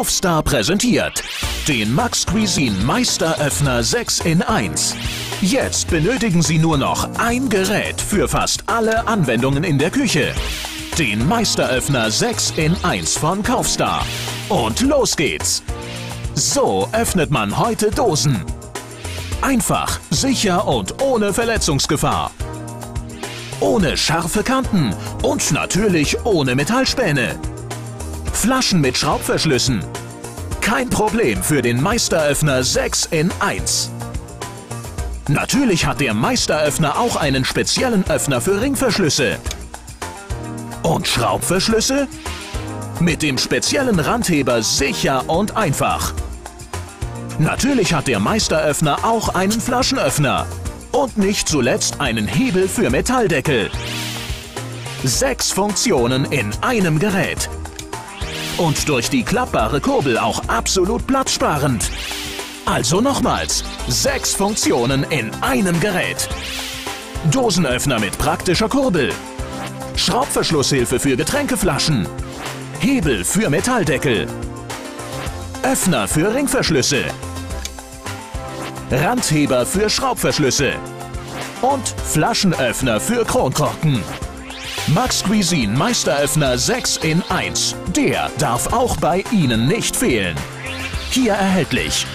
Kaufstar präsentiert den Max Cuisine Meisteröffner 6 in 1. Jetzt benötigen Sie nur noch ein Gerät für fast alle Anwendungen in der Küche. Den Meisteröffner 6 in 1 von Kaufstar. Und los geht's! So öffnet man heute Dosen. Einfach, sicher und ohne Verletzungsgefahr. Ohne scharfe Kanten und natürlich ohne Metallspäne. Flaschen mit Schraubverschlüssen. Kein Problem für den Meisteröffner 6 in 1. Natürlich hat der Meisteröffner auch einen speziellen Öffner für Ringverschlüsse. Und Schraubverschlüsse? Mit dem speziellen Randheber sicher und einfach. Natürlich hat der Meisteröffner auch einen Flaschenöffner. Und nicht zuletzt einen Hebel für Metalldeckel. 6 Funktionen in einem Gerät. Und durch die klappbare Kurbel auch absolut platzsparend. Also nochmals, 6 Funktionen in einem Gerät. Dosenöffner mit praktischer Kurbel. Schraubverschlusshilfe für Getränkeflaschen. Hebel für Metalldeckel. Öffner für Ringverschlüsse. Randheber für Schraubverschlüsse. Und Flaschenöffner für Kronkorken. Max Cuisine Meisteröffner 6 in 1. Der darf auch bei Ihnen nicht fehlen. Hier erhältlich.